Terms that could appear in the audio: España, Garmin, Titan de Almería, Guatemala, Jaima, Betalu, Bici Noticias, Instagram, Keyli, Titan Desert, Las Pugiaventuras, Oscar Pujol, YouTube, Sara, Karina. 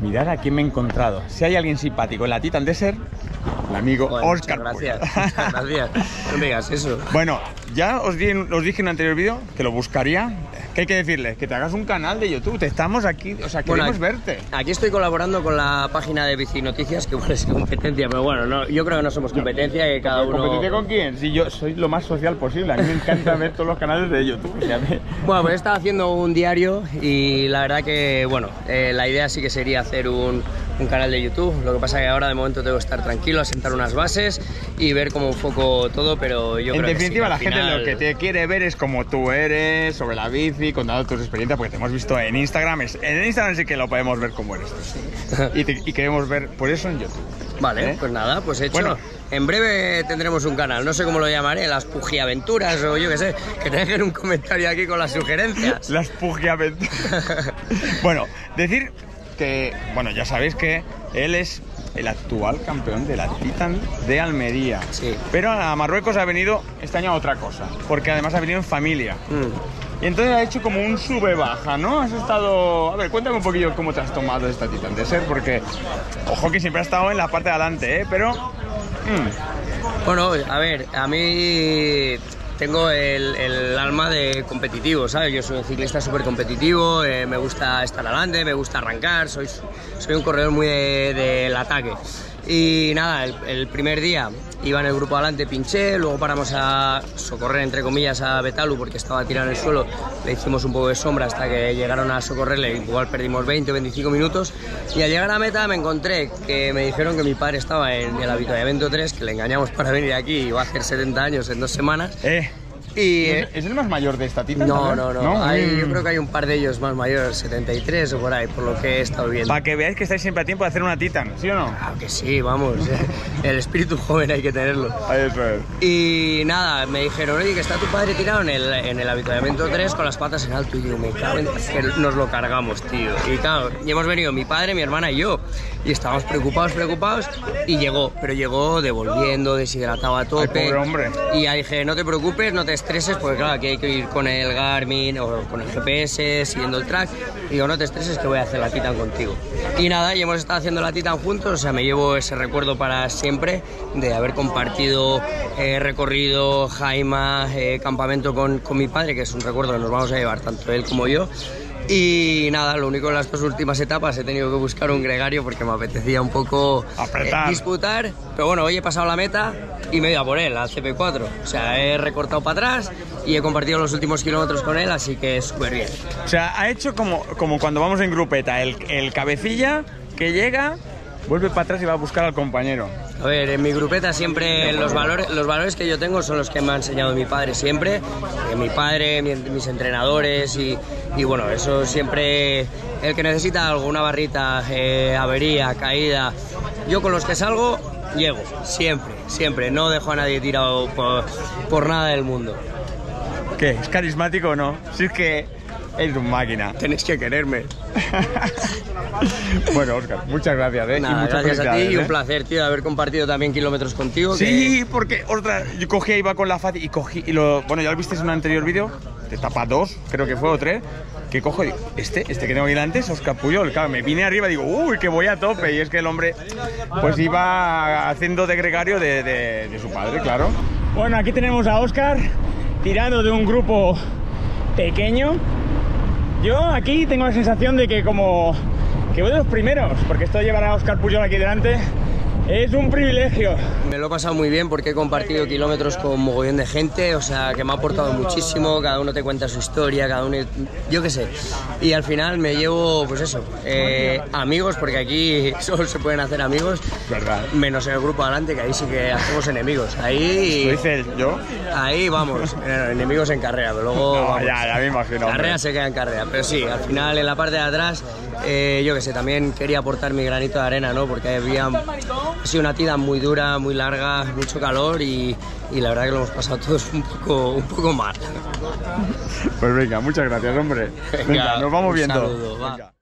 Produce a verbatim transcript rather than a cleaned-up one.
Mirad a quién me he encontrado. Si hay alguien simpático en la Titan Desert, el amigo bueno, Oscar. Gracias, muchas gracias. No me digas eso. Bueno, ya os, di, os dije en un anterior vídeo que lo buscaría. ¿Qué hay que decirles? Que te hagas un canal de YouTube. Te estamos aquí, o sea, queremos bueno, aquí, verte. Aquí estoy colaborando con la página de Bici Noticias, que bueno, es competencia, pero bueno, no, yo creo que no somos competencia, que cada uno... ¿Competencia con quién? Si yo soy lo más social posible. A mí me encanta ver todos los canales de YouTube. O sea, me... Bueno, pues estaba haciendo un diario y la verdad que, bueno, eh, la idea sí que sería hacer un... un canal de YouTube, lo que pasa que ahora de momento tengo que estar tranquilo, asentar unas bases y ver cómo enfoco todo, pero yo creo que en definitiva la gente lo que te quiere ver es como tú eres, sobre la bici, contando tus experiencias, porque te hemos visto en Instagram, en Instagram sí que lo podemos ver cómo eres y, te, y queremos ver por eso en YouTube. Vale, ¿eh? Pues nada, pues hecho. Bueno, en breve tendremos un canal, no sé cómo lo llamaré, Las Pugiaventuras o yo qué sé, que te dejen un comentario aquí con las sugerencias. Las Pugiaventuras. Bueno, decir... que, bueno, ya sabéis que él es el actual campeón de la Titan de Almería. Sí. Pero a Marruecos ha venido este año a otra cosa, porque además ha venido en familia. Mm. Y entonces ha hecho como un sube-baja, ¿no? Has estado... A ver, cuéntame un poquillo cómo te has tomado esta Titan Desert, porque... Ojo que siempre ha estado en la parte de adelante, ¿eh? Pero... Mm. Bueno, a ver, a mí... Tengo el, el alma de competitivo, ¿sabes? Yo soy un ciclista súper competitivo, eh, me gusta estar adelante, me gusta arrancar, soy, soy un corredor muy del de, de ataque. Y nada, el, el primer día iba en el grupo adelante, pinché, luego paramos a socorrer, entre comillas, a Betalu porque estaba tirado en el suelo, le hicimos un poco de sombra hasta que llegaron a socorrerle, igual perdimos veinte o veinticinco minutos. Y al llegar a meta me encontré que me dijeron que mi padre estaba en el habituamiento tres, que le engañamos para venir aquí, iba a hacer setenta años en dos semanas. Eh. Y, ¿Es, ¿Es el más mayor de esta Titan? No, no, no, no. Hay, mm. Yo creo que hay un par de ellos más mayores, setenta y tres o por ahí, por lo que he estado viendo. Para que veáis que estáis siempre a tiempo de hacer una Titan, ¿sí o no? Claro que sí, vamos. El espíritu joven hay que tenerlo. Eso es. Y nada, me dijeron, oye, que está tu padre tirado en el, en el habituamiento tres con las patas en alto. Y yo, me cago en que nos lo cargamos, tío. Y claro, y hemos venido mi padre, mi hermana y yo. Y estábamos preocupados, preocupados. Y llegó, pero llegó devolviendo, deshidratado a tope. Ay, pobre hombre. Y ahí dije, no te preocupes, no te estreses, porque claro, aquí hay que ir con el Garmin o con el G P S, siguiendo el track. Y digo, no te estreses, que voy a hacer la Titan contigo. Y nada, y hemos estado haciendo la Titan juntos, o sea, me llevo ese recuerdo para siempre de haber compartido eh, recorrido, Jaima, eh, campamento con, con mi padre, que es un recuerdo que nos vamos a llevar tanto él como yo. Y nada, lo único en las dos últimas etapas he tenido que buscar un gregario porque me apetecía un poco eh, disputar. Pero bueno, hoy he pasado la meta y me he ido a por él, al C P cuatro. O sea, he recortado para atrás y he compartido los últimos kilómetros con él, así que súper bien. O sea, ha hecho como, como cuando vamos en grupeta, el, el cabecilla que llega, vuelve para atrás y va a buscar al compañero. A ver, en mi grupeta siempre los valores, los valores que yo tengo son los que me ha enseñado mi padre siempre, eh, mi padre, mi, mis entrenadores y, y bueno, eso siempre, el que necesita alguna barrita, eh, avería, caída, yo con los que salgo, llego, siempre, siempre, no dejo a nadie tirado por, por nada del mundo. ¿Qué? ¿Es carismático o no? Si es que... Es un máquina. Tenéis que quererme. Bueno, Oscar, muchas gracias, ¿eh? Nada, y muchas gracias a ti y un ¿eh? placer, tío, de haber compartido también kilómetros contigo. Sí, que... porque otra, yo cogía, iba con la Fati y cogí, y lo, bueno, ya lo visteis en un anterior vídeo, de etapa dos, creo que fue o tres, que cojo, digo, este, este que tengo aquí delante es Oscar Pujol, claro, me vine arriba y digo, uy, que voy a tope, y es que el hombre, pues iba haciendo de gregario de, de, de su padre, claro. Bueno, aquí tenemos a Oscar tirando de un grupo pequeño. Yo aquí tengo la sensación de que como que voy de los primeros, porque esto llevar a Oscar Pujol aquí delante es un privilegio. Me lo he pasado muy bien porque he compartido kilómetros con mogollón de gente, o sea, que me ha aportado muchísimo, cada uno te cuenta su historia, cada uno, yo qué sé. Y al final me llevo, pues eso, eh, amigos, porque aquí solo se pueden hacer amigos, ¿verdad? Menos en el grupo adelante, que ahí sí que hacemos enemigos. Ahí... ¿Lo dices yo? Ahí vamos, enemigos en carrera, pero luego... No, vamos, ya, ya me imagino. Carrera hombre. Se queda en carrera, pero sí, al final en la parte de atrás, eh, yo qué sé, también quería aportar mi granito de arena, ¿no? Porque había... Ha sido una tira muy dura, muy larga, mucho calor y, y la verdad que lo hemos pasado todos un poco, un poco mal. Pues venga, muchas gracias, hombre. Venga, venga nos vamos viendo. Saludo, va.